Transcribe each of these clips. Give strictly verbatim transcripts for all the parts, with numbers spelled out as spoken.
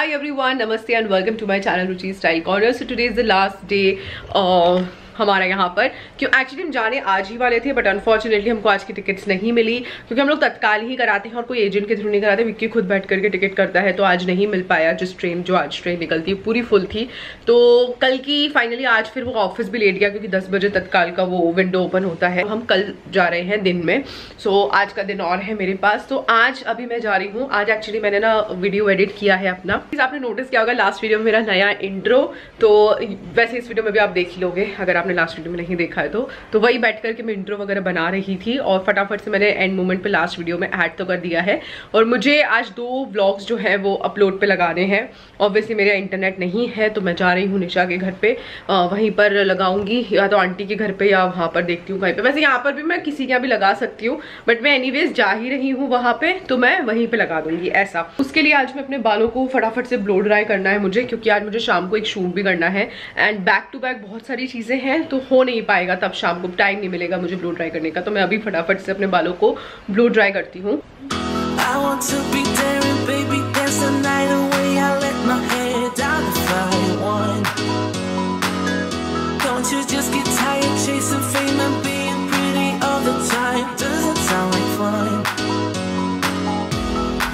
Hi everyone, namaste and welcome to my channel Ruchi's Style Corner. So today is the last day uh, हमारा यहाँ पर, क्यों actually हम जाने आज ही वाले थे बट अनफॉर्चुनेटली हमको आज की टिकट्स नहीं मिली क्योंकि हम लोग तत्काल ही कराते हैं और कोई एजेंट के थ्रू नहीं कराते। विक्की खुद बैठ करके टिकट करता है तो आज नहीं मिल पाया। जिस ट्रेन जो आज ट्रेन निकलती है पूरी फुल थी तो कल की फाइनली आज फिर वो ऑफिस भी लेट गया क्योंकि दस बजे तत्काल का वो विंडो ओपन होता है। हम कल जा रहे हैं दिन में, सो आज का दिन और है मेरे पास। तो आज अभी मैं जा रही हूँ। आज एक्चुअली मैंने ना वीडियो एडिट किया है अपना, आपने नोटिस किया होगा लास्ट वीडियो में मेरा नया इंट्रो, तो वैसे इस वीडियो में भी आप देख ही लोगे अगर आपने लास्ट वीडियो में नहीं देखा है तो तो वही बैठ करके मैं इंट्रो वगैरह बना रही थी और फटाफट से मैंने एंड मोमेंट पे लास्ट वीडियो में ऐड तो कर दिया है। और मुझे आज दो व्लॉग्स जो है वो अपलोड पे लगाने हैं। ऑब्वियसली मेरा इंटरनेट नहीं है तो मैं जा रही हूँ निशा के घर पे, आ, वहीं पर लगाऊंगी, या तो आंटी के घर पर या वहाँ पर देखती हूँ कहीं पर। वैसे यहाँ पर भी मैं किसी के यहाँ भी लगा सकती हूँ बट मैं एनी वेज जा ही रही हूँ वहाँ पर तो मैं वहीं पर लगा दूंगी ऐसा। उसके लिए आज मैं अपने बालों को फटाफट से ब्लो ड्राई करना है मुझे, क्योंकि आज मुझे शाम को एक शूट भी करना है एंड बैक टू बैक बहुत सारी चीज़ें हैं तो हो नहीं पाएगा, तब शाम को टाइम नहीं मिलेगा मुझे ब्लो ड्राई करने का। तो मैं अभी फटाफट से अपने बालों को ब्लो ड्राई करती हूँ।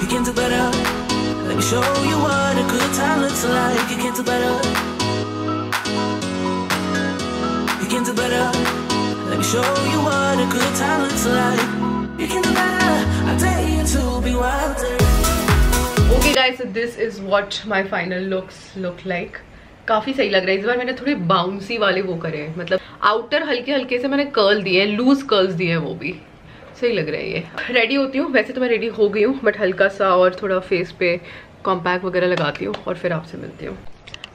You can do better. Let me show you what a good time looks like. You can do better. I dare you to be wilder. Okay guys, so this is what my final looks look like. काफ़ी सही लग रहा है। इस बार मैंने थोड़े bouncy वाले वो करे हैं, मतलब आउटर हल्के हल्के से मैंने कर्ल दिए हैं, लूज कर्ल्स दिए हैं, वो भी सही लग रहा है। ये रेडी होती हूँ, वैसे तो मैं रेडी हो गई हूँ बट हल्का सा और थोड़ा फेस पे कॉम्पैक्ट वगैरह लगाती हूँ और फिर आपसे मिलती हूँ।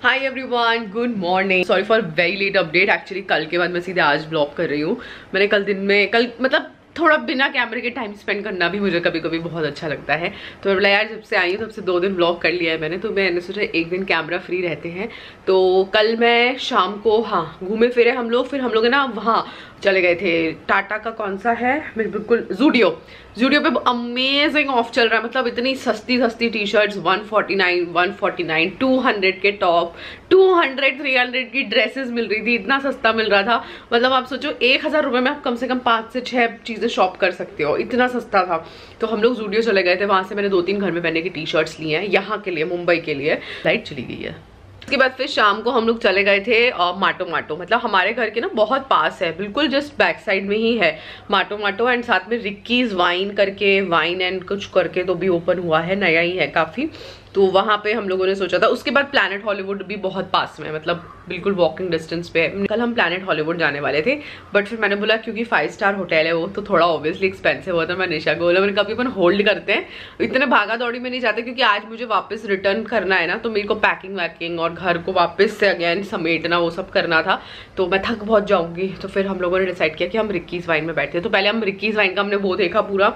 Hi everyone, good morning. Sorry for very late update. Actually कल के बाद मैं सीधे आज ब्लॉग कर रही हूँ। मैंने कल दिन में कल मतलब थोड़ा बिना कैमरे के टाइम स्पेंड करना भी मुझे कभी कभी बहुत अच्छा लगता है। तो मैं बोला यार जब से आई हूँ तब से दो दिन व्लॉग कर लिया है मैंने, तो मैंने सोचा एक दिन कैमरा फ्री रहते हैं। तो कल मैं शाम को हाँ घूमे फिरे हम लोग, फिर हम लोग ना वहाँ चले गए थे टाटा का कौन सा है मेरे बिल्कुल जूडियो जूडियो पे अमेजिंग ऑफ चल रहा है। मतलब इतनी सस्ती सस्ती T shirts one forty nine, one forty nine, two hundred के top, two hundred, three hundred की ड्रेसेस मिल रही थी। इतना सस्ता मिल रहा था, मतलब आप सोचो एक हज़ार रुपये में आप कम से कम पाँच से छः चीज़ें शॉप कर सकते हो, इतना सस्ता था। तो हम लोग जूडियो चले गए थे, वहाँ से मैंने दो तीन घर में पहनने की टी शर्ट्स ली हैं यहाँ के लिए, मुंबई के लिए। लाइट चली गई है। उसके बाद फिर शाम को हम लोग चले गए थे माटो माटो, मतलब हमारे घर के ना बहुत पास है, बिल्कुल जस्ट बैक साइड में ही है माटो माटो। एंड साथ में रिक्कीज़ वाइन करके, वाइन एंड कुछ करके तो भी ओपन हुआ है, नया ही है काफ़ी, तो वहाँ पे हम लोगों ने सोचा था। उसके बाद प्लैनेट हॉलीवुड भी बहुत पास में, मतलब बिल्कुल वॉकिंग डिस्टेंस पे। कल हम प्लैनेट हॉलीवुड जाने वाले थे बट फिर मैंने बोला क्योंकि फाइव स्टार होटल है वो तो थोड़ा ऑब्वियसली एक्सपेंसिव होता है। मैं निशा को बोला मैंने कभी अपन होल्ड करते हैं, इतने भागा दौड़ी में नहीं जाते क्योंकि आज मुझे वापस रिटर्न करना है ना, तो मेरे को पैकिंग वैकिंग और घर को वापस से अगेन समेटना वो सब करना था, तो मैं थक बहुत जाऊँगी। तो फिर हम लोगों ने डिसाइड किया कि हम रिक्कीज़ वाइन में बैठते हैं। तो पहले हम रिक्कीज़ वाइन का हमने वो देखा, पूरा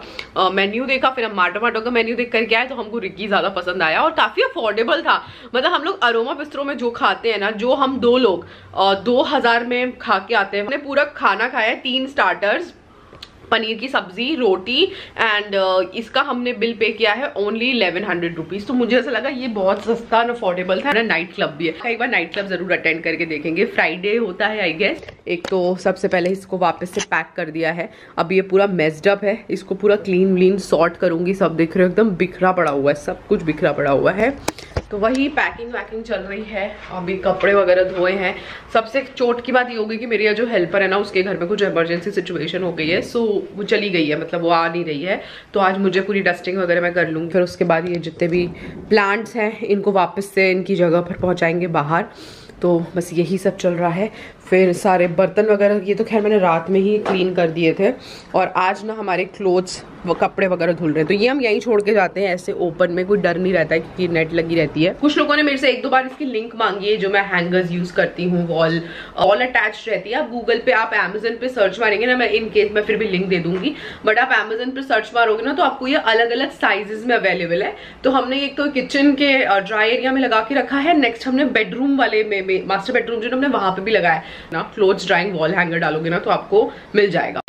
मेन्यू देखा, फिर हम माटो माटो का मेन्यू देख करके आए तो हमको रिक्की ज़्यादा पसंद आया और काफी अफोर्डेबल था। मतलब हम लोग अरोमा बिस्ट्रो में जो खाते हैं ना, जो हम दो लोग दो हजार में खा के आते हैं। हमने पूरा खाना खाया, तीन स्टार्टर्स, पनीर की सब्जी, रोटी एंड uh, इसका हमने बिल पे किया है ओनली इलेवन हंड्रेड रुपीज़। तो मुझे ऐसा लगा ये बहुत सस्ता एंड अफोर्डेबल था। नाइट क्लब भी है, एक बार नाइट क्लब ज़रूर अटेंड करके देखेंगे, फ्राइडे होता है आई गेस। एक तो सबसे पहले इसको वापस से पैक कर दिया है, अब ये पूरा मेस्ड अप है, इसको पूरा क्लीन व्लीन सॉर्ट करूँगी। सब दिख रहे हो एकदम बिखरा पड़ा हुआ है, सब कुछ बिखरा पड़ा हुआ है। तो वही पैकिंग वैकिंग चल रही है, अभी कपड़े वगैरह धोए हैं। सबसे चोट की बात ये होगी कि मेरी जो हेल्पर है ना उसके घर में कुछ इमरजेंसी सिचुएशन हो गई है, सो वो चली गई है, मतलब वो आ नहीं रही है। तो आज मुझे पूरी डस्टिंग वगैरह मैं कर लूँगी, फिर उसके बाद ये जितने भी प्लांट्स हैं इनको वापस से इनकी जगह पर पहुँचाएंगे बाहर। तो बस यही सब चल रहा है। फिर सारे बर्तन वगैरह ये तो खैर मैंने रात में ही क्लीन कर दिए थे। और आज ना हमारे क्लोथ्स व कपड़े वगैरह धुल रहे हैं, तो ये हम यहीं छोड़ के जाते हैं ऐसे ओपन में, कोई डर नहीं रहता है क्योंकि नेट लगी रहती है। कुछ लोगों ने मेरे से एक दो बार इसकी लिंक मांगी है जो मैं हैंगर्स यूज़ करती हूँ, वॉल वॉल अटैच रहती है। आप गूगल पे, आप अमेजन पे सर्च मारेंगे ना, मैं इनकेस मैं फिर भी लिंक दे दूँगी, बट आप अमेजन पर सर्च मारोगे ना तो आपको ये अलग अलग साइजेज में अवेलेबल है। तो हमने एक तो किचन के ड्राई एरिया में लगा के रखा है, नेक्स्ट हमने बेडरूम वाले में, मास्टर बेडरूम जो हमने वहाँ पर भी लगाया है ना, क्लोथ्स ड्राइंग वॉल हैंगर डालोगे ना तो आपको मिल जाएगा।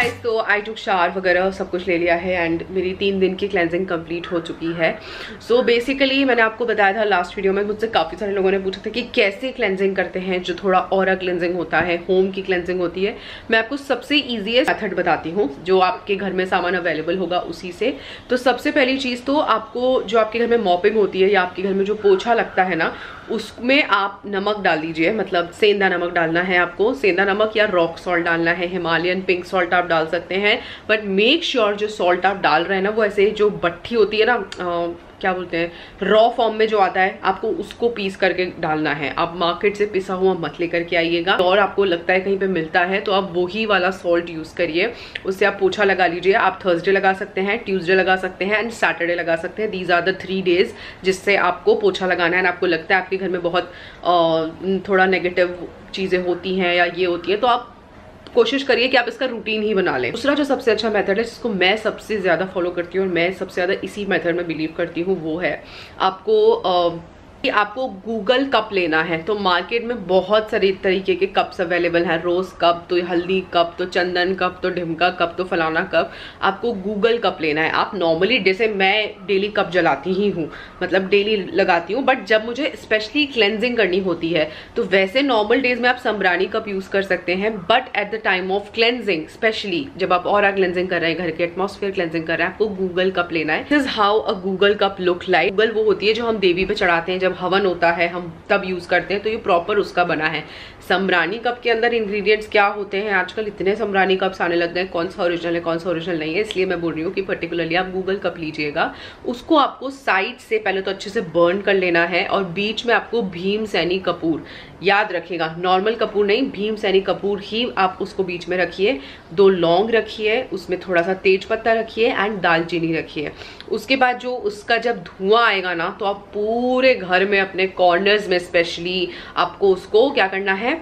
गाइज, तो आई टुक शावर वगैरह सब कुछ ले लिया है एंड मेरी तीन दिन की क्लेंजिंग कंप्लीट हो चुकी है। सो so बेसिकली मैंने आपको बताया था लास्ट वीडियो में, मुझसे काफ़ी सारे लोगों ने पूछा था कि कैसे क्लेंजिंग करते हैं जो थोड़ा ऑरा क्लेंजिंग होता है, होम की क्लेंजिंग होती है। मैं आपको सबसे ईजीएस्ट मैथड बताती हूँ जो आपके घर में सामान अवेलेबल होगा उसी से। तो सबसे पहली चीज़ तो आपको जो आपके घर में मॉपिंग होती है या आपके घर में जो पोछा लगता है ना, उसमें आप नमक डाल दीजिए, मतलब सेंधा नमक डालना है आपको, सेंधा नमक या रॉक सॉल्ट डालना है, हिमालयन पिंक सॉल्ट आप डाल सकते हैं। बट मेक श्योर जो सॉल्ट आप डाल रहे हैं ना वो ऐसे जो भट्ठी होती है ना, आ, क्या बोलते हैं, रॉ फॉर्म में जो आता है, आपको उसको पीस करके डालना है। आप मार्केट से पिसा हुआ मत लेकर के आइएगा, और आपको लगता है कहीं पे मिलता है तो आप वही वाला सॉल्ट यूज़ करिए, उससे आप पोछा लगा लीजिए। आप थर्सडे लगा सकते हैं, ट्यूसडे लगा सकते हैं एंड सैटरडे लगा सकते हैं। These are the three days जिससे आपको पोछा लगाना है। आपको लगता है आपके घर में बहुत थोड़ा नेगेटिव चीज़ें होती हैं या ये होती हैं, तो आप कोशिश करिए कि आप इसका रूटीन ही बना लें। दूसरा जो सबसे अच्छा मेथड है, जिसको मैं सबसे ज़्यादा फॉलो करती हूँ और मैं सबसे ज़्यादा इसी मेथड में बिलीव करती हूँ, वो है आपको आ, कि आपको गूगल कप लेना है। तो मार्केट में बहुत सारे तरीके के कप्स अवेलेबल हैं, रोज़ कप तो हल्दी कप तो चंदन कप तो ढिमका कप तो फलाना कप। आपको गूगल कप लेना है। आप नॉर्मली, जैसे मैं डेली कप जलाती ही हूँ, मतलब डेली लगाती हूँ, बट जब मुझे स्पेशली क्लेंजिंग करनी होती है तो वैसे नॉर्मल डेज में आप समरानी कप यूज़ कर सकते हैं। But at the time of cleansing, specially जब आप और क्लेंजिंग कर रहे हैं, घर के एटमोसफेयर क्लेंजिंग कर रहे हैं, आपको गूगल कप लेना है। This is how a Google cup look like. Google वो होती है जो हम देवी पे चढ़ाते हैं, हवन होता है हम तब यूज करते हैं, तो ये प्रॉपर उसका बना है। समरानी कप के अंदर इंग्रेडिएंट्स क्या होते हैं, आजकल इतने समरानी कप्स आने लग गए, कौन सा ओरिजिनल है कौन सा ओरिजिनल नहीं है, इसलिए मैं बोल रही हूँ कि पर्टिकुलरली आप गूगल कप लीजिएगा। उसको आपको साइड से पहले तो अच्छे से बर्न कर लेना है और बीच में आपको भीम सैनी कपूर, याद रखिएगा नॉर्मल कपूर नहीं, भीम सैनी कपूर ही आप उसको बीच में रखिए। दो लौंग रखिए, उसमें थोड़ा सा तेज पत्ता रखिए एंड दालचीनी रखिए। उसके बाद जो उसका जब धुआं आएगा ना, तो आप पूरे घर में अपने कॉर्नर्स में स्पेशली आपको उसको क्या करना है,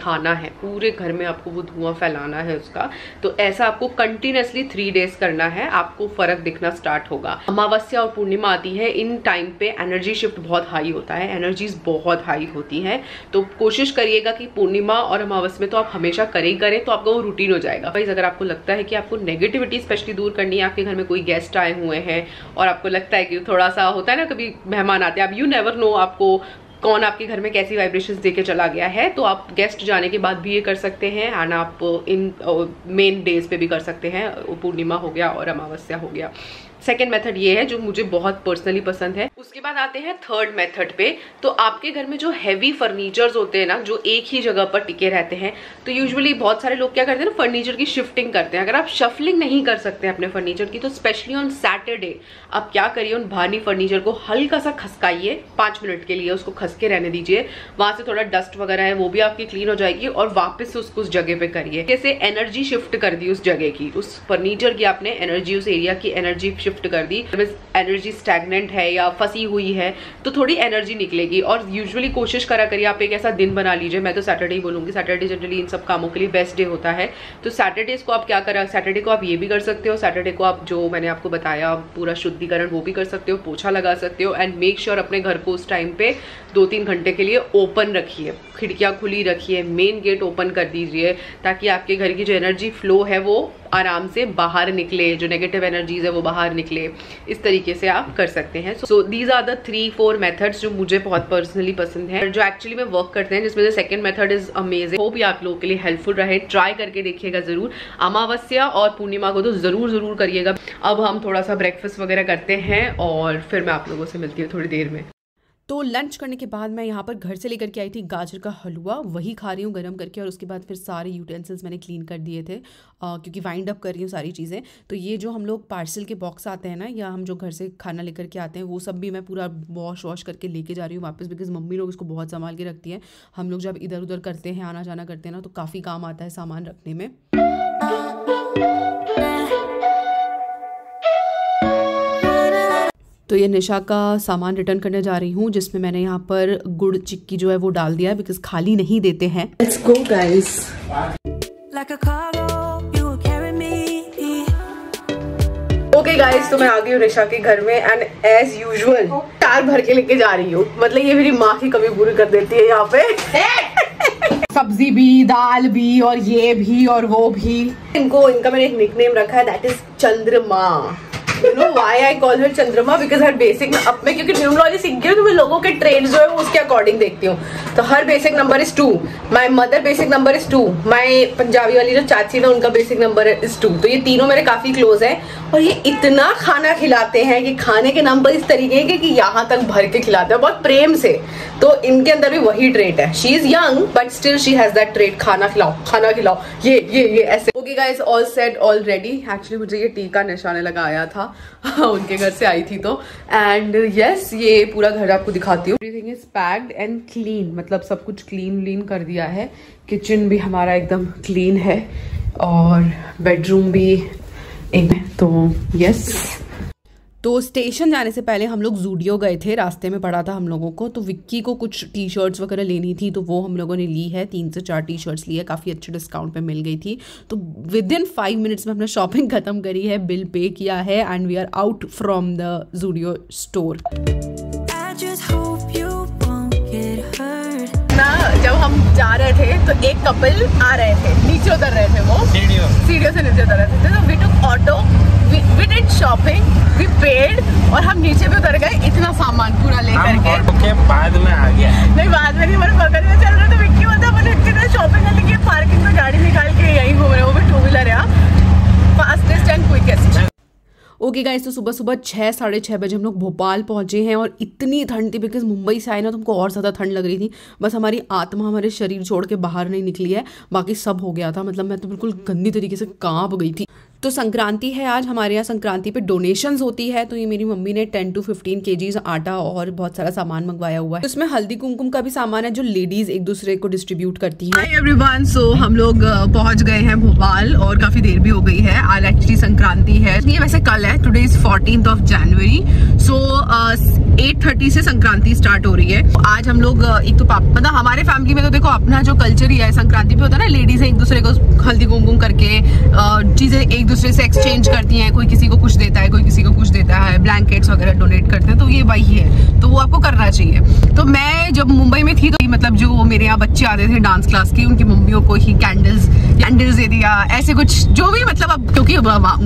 खाना है। पूरे घर में आपको वो धुआं फैलाना है उसका। तो ऐसा आपको कंटिन्यूसली थ्री डेज करना है, आपको फर्क दिखना स्टार्ट होगा। अमावस्या और पूर्णिमा आती है, इन टाइम पे एनर्जी शिफ्ट बहुत हाई होता है, एनर्जीज बहुत हाई होती हैं। तो कोशिश करिएगा कि पूर्णिमा और अमावस्या में तो आप हमेशा करें ही करें, तो आपका वो रूटीन हो जाएगा। गाइस, अगर आपको लगता है कि आपको नेगेटिविटी स्पेशली दूर करनी है, आपके घर में कोई गेस्ट आए हुए हैं और आपको लगता है कि थोड़ा सा होता है ना, कभी मेहमान आते हैं, आप यू नेवर नो आपको कौन आपके घर में कैसी वाइब्रेशंस देके चला गया है, तो आप गेस्ट जाने के बाद भी ये कर सकते हैं एंड आप इन मेन डेज पे भी कर सकते हैं, पूर्णिमा हो गया और अमावस्या हो गया। सेकेंड मेथड ये है जो मुझे बहुत पर्सनली पसंद है। उसके बाद आते हैं थर्ड मेथड पे। तो आपके घर में जो हैवी फर्नीचर्स होते हैं ना, जो एक ही जगह पर टिके रहते हैं, तो यूजुअली बहुत सारे लोग क्या करते हैं ना, फर्नीचर की शिफ्टिंग करते हैं। अगर आप शफलिंग नहीं कर सकते अपने फर्नीचर की, तो स्पेशली ऑन सैटरडे आप क्या करिए, उन भारी फर्नीचर को हल्का सा खसकाइए, पाँच मिनट के लिए उसको खसके रहने दीजिए, वहाँ से थोड़ा डस्ट वगैरह है वो भी आपकी क्लीन हो जाएगी और वापस से उसको उस जगह पर करिए। जैसे एनर्जी शिफ्ट कर दी उस जगह की, उस फर्नीचर की आपने एनर्जी, उस एरिया की एनर्जी शिफ्ट कर दी। एनर्जी स्टैग्नेंट है या फंसी हुई है तो थोड़ी एनर्जी निकलेगी। और यूजुअली कोशिश करा करिए आप एक ऐसा दिन बना लीजिए, मैं तो सैटरडे ही बोलूँगी, सैटरडे जनरली इन सब कामों के लिए बेस्ट डे होता है। तो सैटरडेज को आप क्या करा, सैटरडे को आप ये भी कर सकते हो, सैटरडे को आप जो मैंने आपको बताया पूरा शुद्धिकरण वो भी कर सकते हो, पोछा लगा सकते हो एंड मेक श्योर अपने घर को उस टाइम पर दो तीन घंटे के लिए ओपन रखिए, खिड़कियाँ खुली रखिए, मेन गेट ओपन कर दीजिए, ताकि आपके घर की जो एनर्जी फ्लो है वो आराम से बाहर निकले, जो नेगेटिव एनर्जीज है वो बाहर निकले। इस तरीके से आप कर सकते हैं। So these are the three four methods जो मुझे बहुत पर्सनली पसंद है, जो एक्चुअली में वर्क करते हैं, जिसमें से second method is amazing. Hope ये आप लोगों के लिए हेल्पफुल रहे, ट्राई करके देखिएगा जरूर। अमावस्या और पूर्णिमा को तो जरूर जरूर करिएगा। अब हम थोड़ा सा ब्रेकफास्ट वगैरह करते हैं और फिर मैं आप लोगों से मिलती हूँ थोड़ी देर में। तो लंच करने के बाद मैं यहाँ पर घर से लेकर के आई थी गाजर का हलवा, वही खा रही हूँ गरम करके। और उसके बाद फिर सारे यूटेंसिल्स मैंने क्लीन कर दिए थे आ, क्योंकि वाइंड अप कर रही हूँ सारी चीज़ें। तो ये जो हम लोग पार्सल के बॉक्स आते हैं ना, या हम जो घर से खाना लेकर के आते हैं, वो सब भी मैं पूरा वॉश वॉश करके लेके जा रही हूँ वापस, बिकॉज मम्मी लोग इसको बहुत संभाल के रखती है। हम लोग जब इधर उधर करते हैं, आना जाना करते हैं ना, तो काफ़ी काम आता है सामान रखने में। तो ये निशा का सामान रिटर्न करने जा रही हूँ, जिसमें मैंने यहाँ पर गुड़ चिक्की जो है वो डाल दिया है, बिकॉज खाली नहीं देते हैं। Let's go guys. Okay guys, तो मैं आ गई हूँ निशा के घर में एंड एज यूजुअल कार भर के लेके जा रही हूँ। मतलब ये मेरी माँ की कमी पूरी कर देती है यहाँ पे। सब्जी भी, दाल भी, और ये भी और वो भी। इनको इनका मैंने एक निकनेम रखा है, that is Chandrama. You know why I call her Chandrama? Because her basic में अब मैं क्योंकि न्यूमरोलॉजी सीख गई हूँ तो मैं लोगों के ट्रेड जो है वो उसके अकॉर्डिंग देखती हूँ। तो her basic number is two, my mother basic number is two, my Punjabi वाली जो चाची ना उनका बेसिक नंबर इज टू। तो ये तीनों मेरे काफी क्लोज हैं और ये इतना खाना खिलाते हैं कि खाने के नाम पर इस तरीके के कि यहाँ तक भर के खिलाते हैं बहुत प्रेम से। तो इनके अंदर भी वही ट्रेट है। She is young but still she has that trait, खाना खिलाओ खाना खिलाओ, ये ये ये ऐसे। Okay guys, all set all ready. Actually मुझे ये टीका निशाने लगाया था उनके घर से आई थी तो। एंड यस yes, ये पूरा घर आपको दिखाती हूँ। Everything is packed and clean, मतलब सब कुछ क्लीन क्लीन कर दिया है। किचन भी हमारा एकदम क्लीन है और बेडरूम भी एक है। तो यस yes. तो स्टेशन जाने से पहले हम लोग जूडियो गए थे, रास्ते में पड़ा था हम लोगों को। तो विक्की को कुछ टी शर्ट्स वगैरह लेनी थी तो वो हम लोगों ने ली है, तीन से चार टी शर्ट्स ली है, काफ़ी अच्छे डिस्काउंट पे मिल गई थी। तो विद इन फाइव मिनट्स में हमने शॉपिंग खत्म करी है, बिल पे किया है and we are out from the Zudio store. जब हम जा रहे थे तो एक कपल आ रहे थे, नीचे उतर रहे थे, वो सीढ़ियों से नीचे उतर रहे थे। तो we took auto, we did shopping, we paid और हम नीचे भी उतर गए। इतना सामान पूरा लेकर के ऑटो के बाद में आ गया। नहीं बाद में नहीं, हमारे बगल में चल रहे थे। विक्की बोलता मैंने इतना शॉपिंग कर ली, पार्किंग में गाड़ी निकाल के यही घूम रहे हो। वो भी टू व्हीलर है, fastest and quickest. Okay okay guys, तो सुबह सुबह छः साढ़े छः बजे हम लोग भोपाल पहुंचे हैं और इतनी ठंड थी बिकॉज मुंबई से आए ना तुमको और ज़्यादा ठंड लग रही थी। बस हमारी आत्मा हमारे शरीर छोड़ के बाहर नहीं निकली है, बाकी सब हो गया था। मतलब मैं तो बिल्कुल गंदी तरीके से कांप गई थी। तो संक्रांति है आज हमारे यहाँ, संक्रांति पे डोनेशंस होती है। तो ये मेरी मम्मी ने टेन टू फिफ्टीन केजीज आटा और बहुत सारा सामान मंगवाया हुआ है। तो इसमें हल्दी कुमकुम का भी सामान है जो लेडीज एक दूसरे को डिस्ट्रीब्यूट करती हैं। हाय एवरीवन, सो हम लोग पहुंच गए हैं भोपाल और काफी देर भी हो गई है। आज एक्चुअली संक्रांति है, ये वैसे कल है, today is fourteenth of January. So eight thirty से संक्रांति स्टार्ट हो रही है। तो आज हम लोग एक तो पापा, मतलब हमारे फैमिली में तो देखो अपना जो कल्चर ही है, संक्रांति पे होता है ना लेडीज एक दूसरे को हल्दी कुमकुम करके चीजें एक दूसरे से एक्सचेंज करती हैं। कोई किसी को कुछ देता है, कोई किसी को कुछ देता है, ब्लैंकेट्स वगैरह डोनेट करते हैं। तो ये वही है, तो वो आपको करना चाहिए। तो मैं जब मुंबई में थी तो मतलब जो मेरे यहाँ बच्चे आते थे डांस क्लास के, उनकी मम्मियों को ही कैंडल्स कैंडल्स दे दिया, ऐसे कुछ जो भी। मतलब अब क्योंकि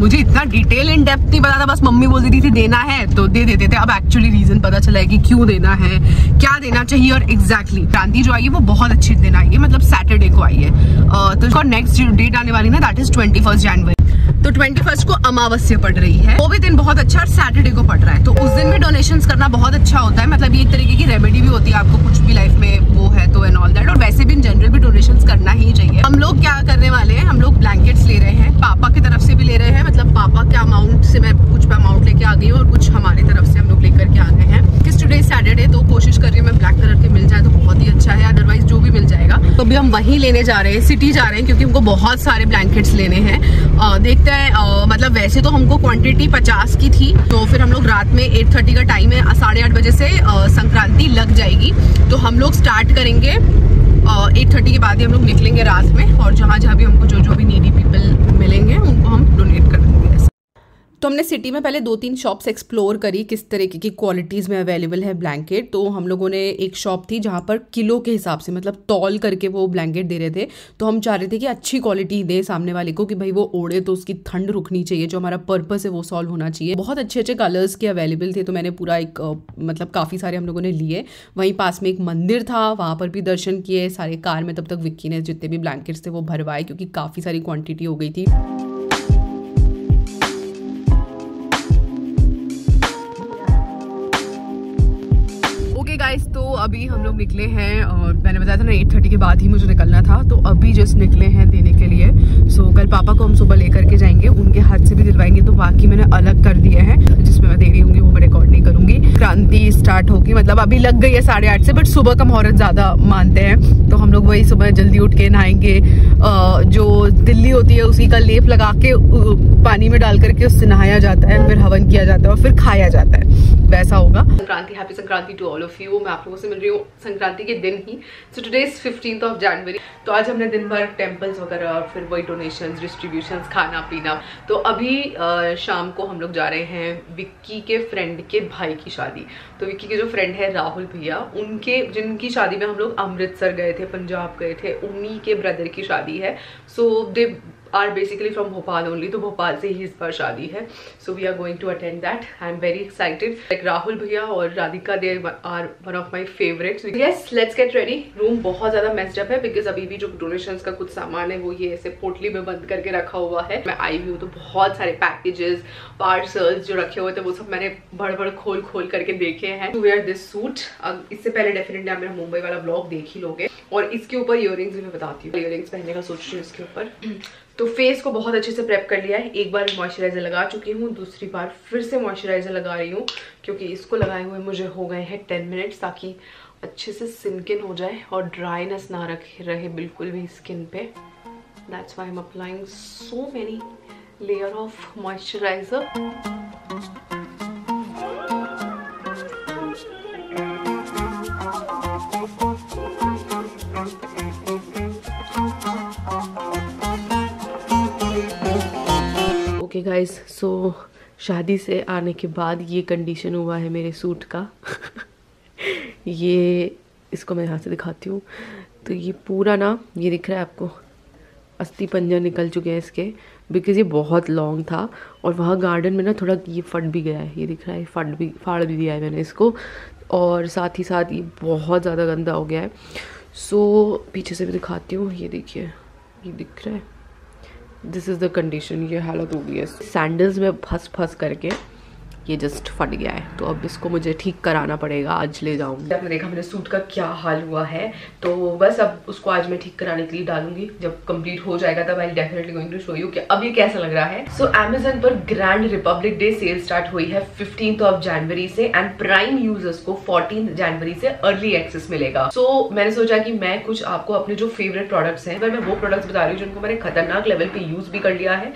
मुझे इतना डिटेल इन डेप्थ नहीं पता था, बस मम्मी बोल देती थी देना है तो दे देते थे। अब एक्चुअली रीजन पता चला है कि क्यों देना है, क्या देना चाहिए। और एग्जैक्टली क्रांति जो आई है वो बहुत अच्छे दिन आई है, मतलब सैटरडे को आई है। तो नेक्स्ट डेट आने वाली ना, that is twenty first January. तो ट्वेंटी फर्स्ट को अमावस्या पड़ रही है, वो भी दिन बहुत अच्छा, और सैटरडे को पड़ रहा है। तो उस दिन भी डोनेशंस करना बहुत अच्छा होता है। मतलब ये एक तरीके की रेमेडी भी होती है, आपको कुछ भी लाइफ में वो है तो एंड ऑल दैट। और वैसे भी इन जनरल भी डोनेशंस करना ही चाहिए। हम लोग क्या करने वाले हैं, हम लोग ब्लैंकेट्स ले रहे हैं, पापा की तरफ से भी ले रहे हैं। मतलब पापा के अमाउंट से मैं कुछ अमाउंट लेके आ गई हूँ और कुछ हमारी तरफ से हम लोग लेकर के आ गए हैं। टुडे सैटरडे, तो कोशिश कर रही हूँ मैं ब्लैक कलर के मिल जाए तो बहुत ही अच्छा है, अदरवाइज जो भी मिल जाएगा। तो अभी हम वहीं लेने जा रहे हैं, सिटी जा रहे हैं, क्योंकि हमको बहुत सारे ब्लैंकेट्स लेने हैं। देखते हैं, आ, मतलब वैसे तो हमको क्वांटिटी पचास की थी। तो फिर हम लोग रात में एट थर्टी का टाइम है, साढ़े आठ बजे से आ, संक्रांति लग जाएगी। तो हम लोग स्टार्ट करेंगे एट थर्टी के बाद ही हम लोग निकलेंगे रात में, और जहाँ जहाँ भी हमको जो जो भी नीडी पीपल मिलेंगे उनको हम डोनेट कर देंगे। तो हमने सिटी में पहले दो तीन शॉप्स एक्सप्लोर करी किस तरीके की क्वालिटीज़ में अवेलेबल है ब्लैंकेट। तो हम लोगों ने एक शॉप थी जहाँ पर किलो के हिसाब से, मतलब तौल करके वो ब्लैंकेट दे रहे थे। तो हम चाह रहे थे कि अच्छी क्वालिटी दे सामने वाले को, कि भाई वो ओढ़े तो उसकी ठंड रुकनी चाहिए, जो हमारा पर्पस है वो सॉल्व होना चाहिए। बहुत अच्छे अच्छे कलर्स के अवेलेबल थे। तो मैंने पूरा एक मतलब काफ़ी सारे हम लोगों ने लिए। वहीं पास में एक मंदिर था, वहाँ पर भी दर्शन किए सारे। कार में तब तक विक्की ने जितने भी ब्लैंकेट्स थे वो भरवाए, क्योंकि काफ़ी सारी क्वान्टिटी हो गई थी। गाइस, तो अभी हम लोग निकले हैं और मैंने बताया था ना एट थर्टी के बाद ही मुझे निकलना था। तो अभी जस्ट निकले हैं देने के लिए। सो so, कल पापा को हम सुबह लेकर के जाएंगे, उनके हाथ से भी दिलवाएंगे। तो बाकी मैंने अलग कर दिए हैं, जिसमें मैं दे रही होंगी वो मैं रिकॉर्ड नहीं करूंगी। क्रांति स्टार्ट होगी, मतलब अभी लग गई है साढ़े आठ से, बट सुबह का मुहूर्त ज़्यादा मानते हैं। तो हम लोग वही सुबह जल्दी उठ के नहाएंगे, जो दिल्ली होती है उसी का लेप लगा के पानी में डाल करके उससे नहाया जाता है, फिर हवन किया जाता है और फिर खाया जाता है, वैसा होगा। Sankranti, happy Sankranti to all of you. मैं आप लोगों से मिल रही हूँ हूँ संक्रांति के दिन ही। So today is fifteenth of January. तो आज हमने दिन भर टेम्पल्स वगैरह और फिर वही डोनेशंस, डिस्ट्रीब्यूशंस, खाना पीना। तो अभी आ, शाम को हम लोग जा रहे हैं विक्की के फ्रेंड के भाई की शादी। तो विक्की के जो फ्रेंड है राहुल भैया, उनके जिनकी शादी में हम लोग अमृतसर गए थे, पंजाब गए थे, उन्हीं के ब्रदर की शादी है। So they are basically from Bhopal only, तो भोपाल से ही इस बार शादी है। So we are going to attend that. I am very excited. Like Rahul भैया और Radhika, they are one of my favourites. Yes, let's get ready. Room बहुत ज्यादा मैस्डअप है बिकॉज अभी भी जो डोनेशंस का कुछ सामान है वो ये ऐसे पोटली में बंद करके रखा हुआ है। मैं आई हुई हूँ तो बहुत सारे पैकेजेस, पार्सल्स जो रखे हुए थे वो सब मैंने भड़ भड़ खोल खोल करके देखे हैं। To wear this suit. अब इससे पहले डेफिनेटली आप मेरा मुंबई वाला ब्लॉग देख ही लोगे। और इसके ऊपर ईयररिंग्स भी मैं बताती हूँ, ईयररिंग्स पहनने का सोच रही हूँ इसके ऊपर। तो फेस को बहुत अच्छे से प्रेप कर लिया है। एक बार मॉइस्चराइजर लगा चुकी हूँ, दूसरी बार फिर से मॉइस्चराइजर लगा रही हूँ क्योंकि इसको लगाए हुए मुझे हो गए हैं टेन मिनट्स, ताकि अच्छे से सिनकिन हो जाए और ड्राइनेस ना रखे रहे बिल्कुल भी स्किन पे। That's why I am applying so many layer of moisturiser. Okay guys, so शादी से आने के बाद ये कंडीशन हुआ है मेरे सूट का। ये इसको मैं यहाँ से दिखाती हूँ। तो ये पूरा ना, ये दिख रहा है आपको, अस्थि पंजा निकल चुके हैं इसके बिकॉज़ ये बहुत लॉन्ग था और वहाँ गार्डन में ना थोड़ा ये फट भी गया है। ये दिख रहा है, फट भी फाड़ भी दिया है मैंने इसको। और साथ ही साथ ये बहुत ज़्यादा गंदा हो गया है। सो so, पीछे से भी दिखाती हूँ। ये देखिए, ये दिख रहा है, दिस इज़ द कंडीशन। ये हालत हो गई है। सैंडल्स में फंस फंस करके ये जस्ट फट गया है। तो अब इसको मुझे ठीक कराना पड़ेगा, आज ले जाऊंगी। आपने देखा मेरे सूट का क्या हाल हुआ है। तो बस अब उसको आज मैं ठीक कराने के लिए डालूंगी। जब कंप्लीट हो जाएगा तब I definitely going to show you कि अब ये कैसा लग रहा है। सो so, अमेजन पर grand republic day sale start हुई है फिफ्टींथ ऑफ जनवरी से एंड प्राइम यूजर्स को फोर्टीन जनवरी से अर्ली एक्सेस मिलेगा। सो so, मैंने सोचा कि मैं कुछ आपको अपने जो फेवरेट प्रोडक्ट्स हैं, मैं वो प्रोडक्ट्स बता रही हूँ जिनको मैंने खतरनाक लेवल पे यूज भी कर लिया है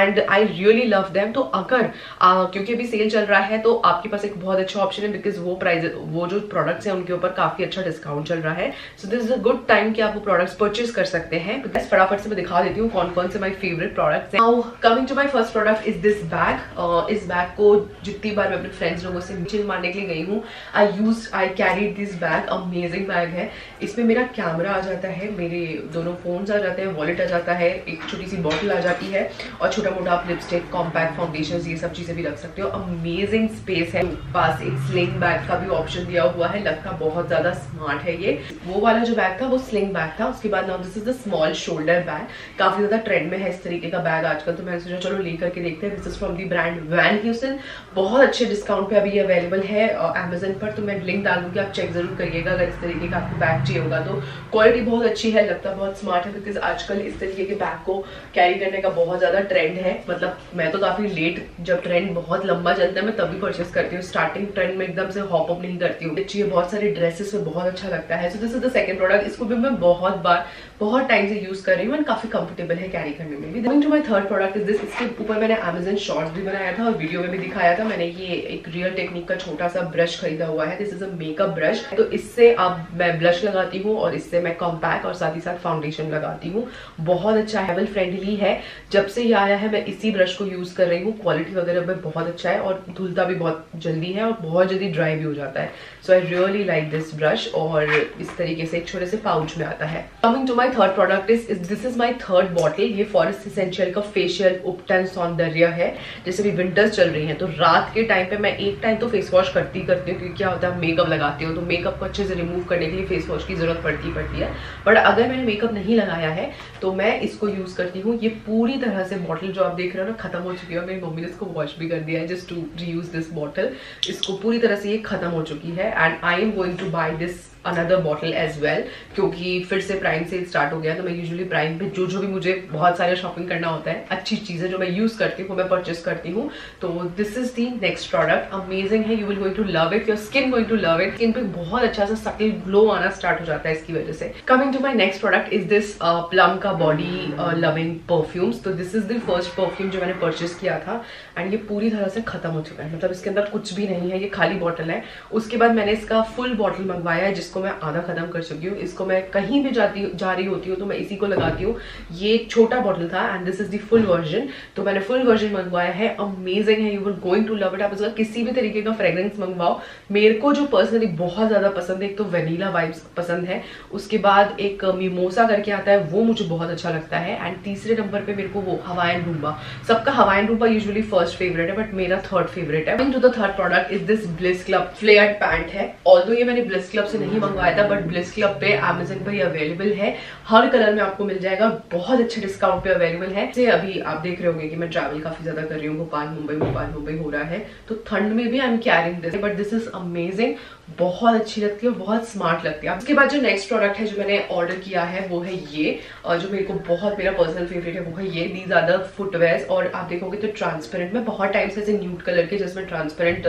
and I really love them. तो अगर आ, क्योंकि अभी सेल चल रहा है तो आपके पास एक बहुत अच्छा ऑप्शन है बिकॉज वो प्राइस, वो जो प्रोडक्ट्स हैं उनके ऊपर काफी अच्छा डिस्काउंट चल रहा है। So this is a good time कि आप वो प्रोडक्ट्स परचेज कर सकते हैं। फटाफट से मैं दिखा देती हूँ कौन कौन से माय फेवरेट प्रोडक्ट्स हैं। Now coming to my first product is this bag. इस बैग को जितनी बार मैं अपने फ्रेंड्स लोगों से चिल मारने के लिए गई हूँ, I use I carry this bag. Amazing bag है। इसमें मेरा कैमरा आ जाता है, मेरे दोनों फोन्स आ जाते हैं, वॉलेट आ जाता है, एक छोटी सी बॉटल आ जाती है और छोटा मोटा आप लिपस्टिक, कॉम्पैक्ट फाउंडेशन, ये सब चीजें भी रख सकते हो। अमेजिंग स्पेस है। पास एक स्लिंग बैग का भी ऑप्शन दिया हुआ है। लगता बहुत ज्यादा स्मार्ट है ये। वो वाला जो बैग था वो स्लिंग बैग था। उसके बाद now this is the small shoulder bag. काफी ज्यादा ट्रेंड में है इस तरीके का बैग आजकल, तो मैंने सोचा चलो लेकर के देखते हैं। This is from the brand Van Heusen. बहुत अच्छे डिस्काउंट पे अभी ये अवेलेबल है अमेजन पर, तो मैं लिंक डाल दूंगी, आप चेक जरूर करिएगा अगर इस तरीके का आपको बैग चाहिए होगा तो। क्वालिटी बहुत अच्छी है, लगता बहुत स्मार्ट है बिकॉज आजकल इस तरीके के बैग को कैरी करने का बहुत ज्यादा ट्रेंड है। मतलब मैं तो काफी लेट, जब ट्रेंड बहुत लंबा चलता है मैं तभी परचेस करती हूँ, स्टार्टिंग ट्रेंड में एकदम से हॉप अप नहीं करती हूँ। अच्छी है, बहुत सारे ड्रेसेस में बहुत अच्छा लगता है। So this is the second product. इसको भी मैं बहुत बार, बहुत टाइम से यूज कर रही हूँ एंड काफी कंफर्टेबल है कैरी करने में भी। Coming to my third product is this. इसके ऊपर मैंने अमेजन शॉर्ट्स भी बनाया था और वीडियो में भी दिखाया था। मैंने ये एक रियल टेक्निक का छोटा सा ब्रश खरीदा हुआ है। This is a makeup brush. तो इससे अब मैं ब्लश लगाती हूँ और इससे मैं कॉम्पैक्ट और साथ ही साथ फाउंडेशन लगाती हूँ। बहुत अच्छा है, वेल फ्रेंडली है। जब से ये आया है मैं इसी ब्रश को यूज कर रही हूँ। क्वालिटी वगैरह में बहुत अच्छा है और धुलता भी बहुत जल्दी है और बहुत जल्दी ड्राई भी हो जाता है। So I really like this brush. और इस तरीके से एक छोटे से पाउच में आता है। Coming to my third product is this is my third bottle. ये फॉरेस्ट एसेंशियल का फेशियल उपटन सौंदर्य है। जैसे भी विंटर्स चल रही हैं तो रात के टाइम पे मैं एक टाइम तो फेस वॉश करती करती हूँ क्योंकि क्या होता है, मेकअप लगाते हो तो मेकअप को अच्छे से रिमूव करने के लिए फेस वॉश की जरूरत पड़ती पड़ती है। बट अगर मैंने मेकअप नहीं लगाया है तो मैं इसको यूज करती हूँ। ये पूरी तरह से बॉटल जो आप देख रहे हो ना खत्म हो चुकी है और मेरी मम्मी ने इसको वॉश भी कर दिया है। टू रीयूज दिस बॉटल, इसको पूरी तरह से ये खत्म हो चुकी है and I am going to buy this another bottle as well क्योंकि फिर से प्राइम सेल स्टार्ट हो गया, तो मैं यूजुअली प्राइम पे जो जो भी मुझे बहुत सारे शॉपिंग करना होता है, अच्छी चीज़ें जो मैं यूज़ करती हूँ, मैं परचेस करती हूँ. तो this is the next product, amazing है, you will going to love it, your skin going to love it. Skin पे बहुत अच्छा सा सटल ग्लो आना स्टार्ट हो जाता है इसकी वजह से. Coming to my next product is this Plum का बॉडी लविंग परफ्यूम्स. तो this is the first perfume जो मैंने परचेस किया था, एंड ये पूरी तरह से खत्म हो चुका है, मतलब इसके अंदर कुछ भी नहीं है, ये खाली बॉटल है. उसके बाद मैंने इसका फुल बॉटल मंगवाया है, जिसको मैं आधा खत्म कर चुकी हूँ. इसको मैं कहीं भी जाती जा रही होती हूँ तो मैं इसी को लगाती हूँ. ये एक छोटा बॉटल था and this is the full version. तो मैंने फुल वर्जन मंगवाया है, अमेजिंग है, you will going to love it. आप इसका किसी भी तरीके का फ्रेग्रेंस मंगवाओ. मेरे को जो पर्सनली बहुत ज़्यादा पसंद है, एक तो वनीला वाइब्स पसंद है, उसके बाद एक मिमोसा करके आता है, वो मुझे बहुत अच्छा लगता है, एंड तीसरे नंबर पे मेरे को वो हवाइन रूम्बा. सबका Hawaiian Rumba usually first favourite है, बट मेरा थर्ड फेवरेट है. जो third product is this Bliss Club flared pant है. ऑल्दो ये मैंने ब्लिस क्लब से नहीं मंगवाया था, बट ब्लिस क्लब पे अमेजन पर ये अवेलेबल है, हर कलर में आपको मिल जाएगा, बहुत अच्छे डिस्काउंट पे अवेलेबल है. जैसे अभी आप देख रहे होंगे कि मैं ट्रैवल काफी ज्यादा कर रही हूँ, भोपाल मुंबई भोपाल मुंबई हो रहा है, तो ठंड में भी I am carrying this, but this is amazing, बहुत अच्छी लगती है, बहुत स्मार्ट लगती है. उसके बाद जो नेक्स्ट प्रोडक्ट है जो मैंने ऑर्डर किया है वो है ये, और जो मेरे को बहुत मेरा पर्सनल फेवरेट है वो है ये. दीज आर द फुटवेयर्स, और आप देखोगे तो ट्रांसपेरेंट में बहुत टाइम से ऐसे न्यूड कलर के जिसमें ट्रांसपेरेंट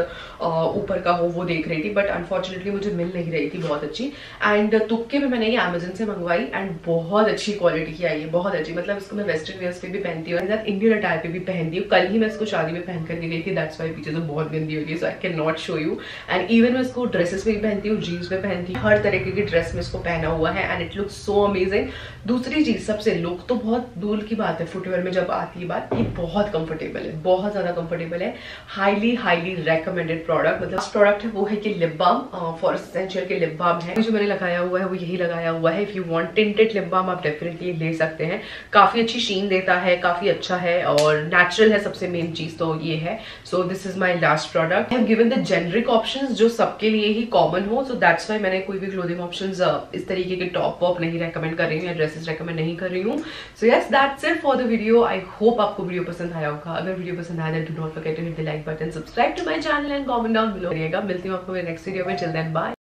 ऊपर का हो वो देख रही थी, बट अनफॉर्चुनेटली मुझे मिल नहीं रही थी बहुत अच्छी. एंड तुक्के में मैंने ये अमेजन से मंगवाई, एंड बहुत अच्छी क्वालिटी की आई है, बहुत अच्छी, मतलब इसको मैं वेस्टर्न वेयर्स पे भी पहनती हूँ, इंडियन अटायर पे भी पहनती हूँ. कल ही मैं इसको शादी में पहन करके गई थी, दैट्स वाई पीछे तो बहुत गंदी हो गई, so I can not show you. And even मैं इसको ड्रेसेस में भी पहनती हूँ, जीन्स में पहनती हूँ, हर तरीके की ड्रेस में इसको पहना हुआ है, and it look so amazing. दूसरी चीज सबसे, लुक तो बहुत दूर की बात है, फुटवेयर में जब आती है बात, ये बहुत कंफर्टेबल है, बहुत ज्यादा कंफर्टेबल है, हाईली हाईली रेकमेंडेड प्रोडक्ट. मतलब लास्ट प्रोडक्ट है वो है कि लिप बाम, फॉरेस्ट एसेंशियल के लिप बाम है, जो मैंने लगाया हुआ है वो यही लगाया हुआ है. If you want tinted lip balm आप डेफिनेटली ले सकते हैं, काफी अच्छी शीन देता है, काफी अच्छा है और नेचुरल है, सबसे मेन चीज तो ये है. So this is my last product. I have given the generic options जो सबके लिए ही कॉमन हो, सो दैट्स व्हाई मैंने कोई भी क्लोथिंग ऑप्शंस इस तरीके के टॉप वॉप नहीं रेकमेंड कर रही हूँ, या ड्रेसेस रेकमेंड नहीं कर रही हूँ. So yes, that's it for the video. I hope आपको वीडियो पसंद आया होगा. अगर वीडियो पसंद आया do not forget to hit the like button, subscribe to my channel and comment down below करिएगा. मिलती हूँ आपको मेरे नेक्स्ट वीडियो में. Chill then, bye.